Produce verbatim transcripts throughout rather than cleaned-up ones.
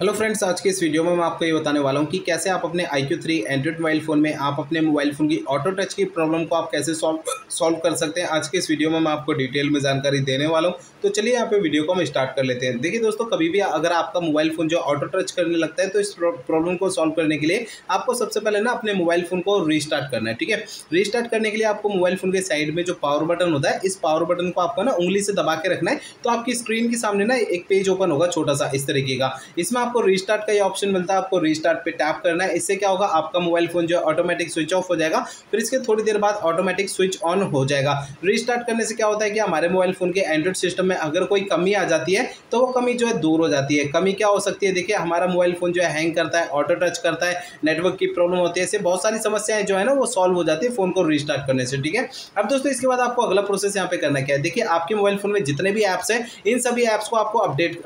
Hello friends, आज के इस वीडियो में मैं आपको ये बताने वाला हूँ कि कैसे आप अपने I Q three Android mobile phone में आप अपने मोबाइल फ़ोन की ऑटो टच की प्रॉब्लम को आप कैसे सॉल्व सॉल्व कर सकते हैं। आज के इस वीडियो में मैं आपको डिटेल में जानकारी देने वाला हूँ। तो चलिए यहाँ पे वीडियो को हम स्टार्ट कर लेते हैं। देखिए दोस्तों, कभी भी अगर आपका मोबाइल फ़ोन जो ऑटो टच करने लगता है तो इस प्रॉब्लम को सॉल्व करने के लिए आपको सबसे पहले ना अपने मोबाइल फ़ोन को रीस्टार्ट करना है। ठीक है, रीस्टार्ट करने के लिए आपको मोबाइल फ़ोन के साइड में जो पावर बटन होता है, इस पावर बटन को आपको ना उंगली से दबा के रखना है। तो आपकी स्क्रीन के सामने ना एक पेज ओपन होगा छोटा सा इस तरीके का। इसमें आपको रीस्टार्ट का ये ऑप्शन मिलता है, आपको रीस्टार्ट पे टैप करना है। इससे क्या होगा, आपका मोबाइल फोन जो है ऑटोमेटिक स्विच ऑफ हो जाएगा। फिर इसके थोड़ी देर बाद ऑटोमेटिक स्विच ऑन हो जाएगा। रीस्टार्ट करने से क्या होता है कि हमारे मोबाइल फोन के एंड्रॉइड सिस्टम में अगर कोई कमी आ जाती है तो वो कमी जो है दूर हो जाती है। कमी क्या हो सकती है, देखिए हमारा मोबाइल फोन जो है हैंग करता है, ऑटो टच करता है, नेटवर्क की प्रॉब्लम होती है, इससे बहुत सारी समस्याएं जो है ना वो सॉल्व हो जाती है फोन को रीस्टार्ट करने से। ठीक है, अब दोस्तों इसके बाद आपको अगला प्रोसेस यहाँ पे करना क्या है। देखिए आपके मोबाइल फोन में जितने भी ऐप्स हैं, इन सभी ऐप्स को आपको अपडेट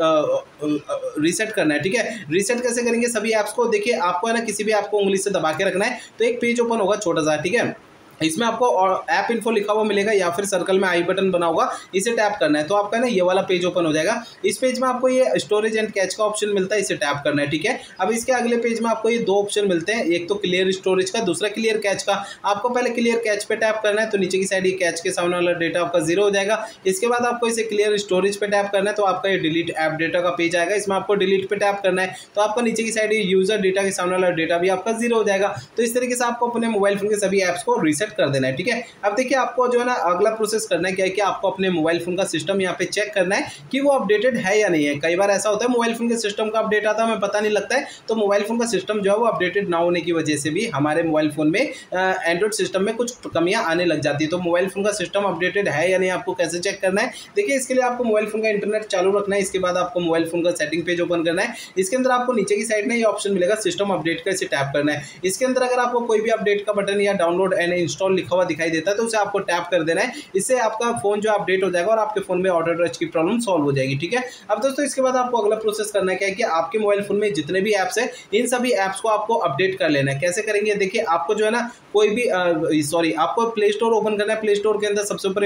रीसेट करना है। ठीक है, रीसेट कैसे करेंगे सभी ऐप्स को, देखिए आपको है ना किसी भी ऐप को उंगली से दबा के रखना है। तो एक पेज ओपन होगा छोटा सा, ठीक है, इसमें आपको ऐप इन्फो लिखा हुआ मिलेगा या फिर सर्कल में आई बटन बना होगा, इसे टैप करना है। तो आपका ना ये वाला पेज ओपन हो जाएगा। इस पेज में आपको ये स्टोरेज एंड कैच का ऑप्शन मिलता है, इसे टैप करना है। ठीक है, अब इसके अगले पेज में आपको ये दो ऑप्शन मिलते हैं, एक तो क्लियर स्टोरेज का, दूसरा क्लियर कैच का। आपको पहले क्लियर कैच पे टैप करना है, तो नीचे की साइड ये कैच के सामने वाला डेटा आपका जीरो हो जाएगा। इसके बाद आपको इसे क्लियर स्टोरेज पे टैप करना है, तो आपका ये डिलीट ऐप डेटा का पेज आएगा। इसमें आपको डिलीट पे टैप करना है, तो आपका नीचे की साइड ये यूजर डेटा के सामने वाला डेटा भी आपका जीरो हो जाएगा। तो इस तरीके से आपको अपने मोबाइल फोन के सभी ऐप्स को रीसेट कर देना है। ठीक है, अब देखिए आपको जो है ना अगला प्रोसेस करना है क्या है कि आपको अपने मोबाइल फोन का सिस्टम यहाँ पे चेक करना है कि वो अपडेटेड है या नहीं है। कई बार ऐसा होता है मोबाइल फोन के सिस्टम का अपडेट आता है, हमें पता नहीं लगता है। तो मोबाइल फोन का सिस्टम जो है वो अपडेटेड ना होने की वजह से भी हमारे मोबाइल फोन में एंड्रॉइड सिस्टम में कुछ कमियाँ आने लग जाती है। तो मोबाइल फोन का सिस्टम अपडेटेड है या नहीं आपको कैसे चेक करना है, देखिए इसके लिए आपको मोबाइल फोन का इंटरनेट चालू रखना है। इसके बाद आपको मोबाइल फोन का सेटिंग पेज ओपन करना है। इसके अंदर आपको नीचे की साइड में ये ऑप्शन मिलेगा सिस्टम अपडेट का, इसे टैप करना है। इसके अंदर अगर आपको कोई भी अपडेट का बटन या डाउनलोड एंड इंस्टॉल लिखा हुआ दिखाई देता है तो उसे आपको टैप कर देना है। इससे आपका फोन जो अपडेट हो जाएगा और आपके फोन में ऑटो टच की प्रॉब्लम सॉल्व हो जाएगी। ठीक है, अब दोस्तों इसके बाद आपको अगला प्रोसेस करना क्या है कि आपके मोबाइल फोन में जितने भी ऐप्स हैं, इन सभी ऐप्स को आपको अपडेट कर लेना है। कैसे करेंगे, देखिए आपको जो है ना कोई भी सॉरी आपको प्ले स्टोर ओपन करना है। प्ले स्टोर के अंदर सबसे ऊपर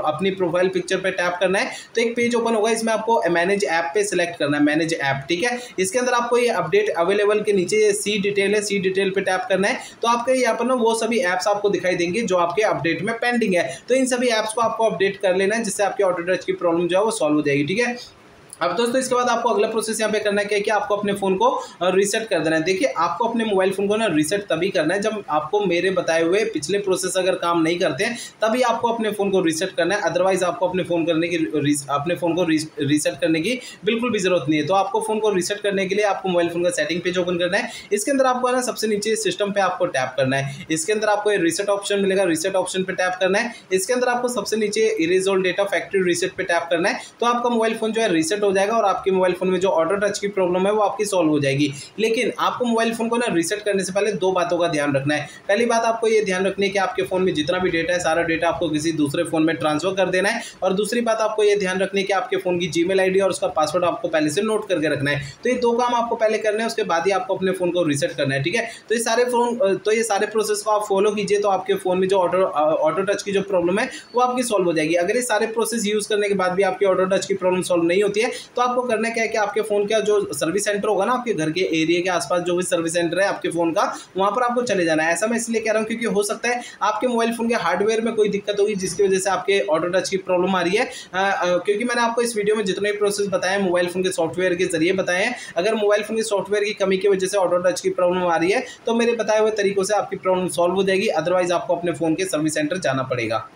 अपनी प्रोफाइल पिक्चर पर टैप करना है, तो एक पेज ओपन होगा। इसमें आपको मैनेज ऐप पे सिलेक्ट करना है, मैनेज ऐप। ठीक है, इसके अंदर आपको ये अपडेट अवेलेबल के नीचे सी डिटेल है, सी डिटेल पे टैप करना है। तो आपके यहाँ पर ना वो सभी ऐप्स आपको दिखाई देंगे जो आपके अपडेट में पेंडिंग है। तो इन सभी ऐप्स को आपको अपडेट कर लेना है, जिससे आपकी ऑटो टच की प्रॉब्लम जो है वो सॉल्व हो जाएगी। ठीक है, अब दोस्तों इसके बाद आपको अगला प्रोसेस यहाँ पे करना है क्या है कि आपको अपने फ़ोन को रीसेट कर देना है। देखिए आपको अपने मोबाइल फ़ोन को ना रीसेट तभी करना है जब आपको मेरे बताए हुए पिछले प्रोसेस अगर काम नहीं करते हैं, तभी आपको अपने फ़ोन को रीसेट करना है। अदरवाइज़ आपको अपने फ़ोन करने की अपने फ़ोन को रीसेट करने की बिल्कुल भी ज़रूरत नहीं है। तो आपको फ़ोन को रीसेट करने के लिए आपको मोबाइल फ़ोन का सेटिंग पेज ओपन करना है। इसके अंदर आपको है ना सबसे नीचे सिस्टम पर आपको टैप करना है। इसके अंदर आपको ये रीसेट ऑप्शन मिलेगा, रीसेट ऑप्शन पर टैप करना है। इसके अंदर आपको सबसे नीचे erase all data factory reset पर टैप करना है, तो आपका मोबाइल फ़ोन जो है रीसेट हो जाएगा और आपके मोबाइल फोन में जो ऑटो टच की प्रॉब्लम है वो आपकी सॉल्व हो जाएगी। लेकिन आपको मोबाइल फोन को ना रीसेट करने से पहले दो बातों का ध्यान रखना है। पहली बात आपको ये ध्यान रखनी है कि आपके फोन में जितना भी डेटा है सारा डेटा आपको किसी दूसरे फोन में ट्रांसफर कर देना है। और दूसरी बात आपको ये ध्यान रखनी है कि आपके फोन की जीमेल आईडी और उसका पासवर्ड आपको पहले से नोट करके रखना है। तो ये दो काम आपको पहले करना है, उसके बाद ही आपको अपने फोन को रीसेट करना है। ठीक है, तो ये सारे फोन तो ये सारे प्रोसेस को आप फॉलो कीजिए, तो आपके फोन में जो ऑटो ऑटो टच की जो प्रॉब्लम है वो आपकी सॉल्व हो जाएगी। अगर ये सारे प्रोसेस यूज करने के बाद भी आपकी ऑटो टच की प्रॉब्लम सॉल्व नहीं होती है, तो आपको करना क्या है कि आपके फोन का जो सर्विस सेंटर होगा ना आपके घर के एरिया के आसपास जो भी सर्विस सेंटर है आपके फोन का, वहां पर आपको चले जाना है। ऐसा मैं इसलिए कह रहा हूं क्योंकि हो सकता है आपके मोबाइल फोन के हार्डवेयर में कोई दिक्कत होगी जिसकी वजह से आपके ऑटो टच की प्रॉब्लम आ रही है। आ, आ, क्योंकि मैंने आपको इस वीडियो में जितने भी प्रोसेस बताए मोबाइल फोन के सॉफ्टवेयर के जरिए बताए हैं। अगर मोबाइल फोन के सॉफ्टवेयर की कमी की वजह से ऑटो टच की प्रॉब्लम आ रही है तो मेरे बताए हुए तरीकों से आपकी प्रॉब्लम सॉल्व हो जाएगी। अदरवाइज आपको अपने फोन के सर्विस सेंटर जाना पड़ेगा।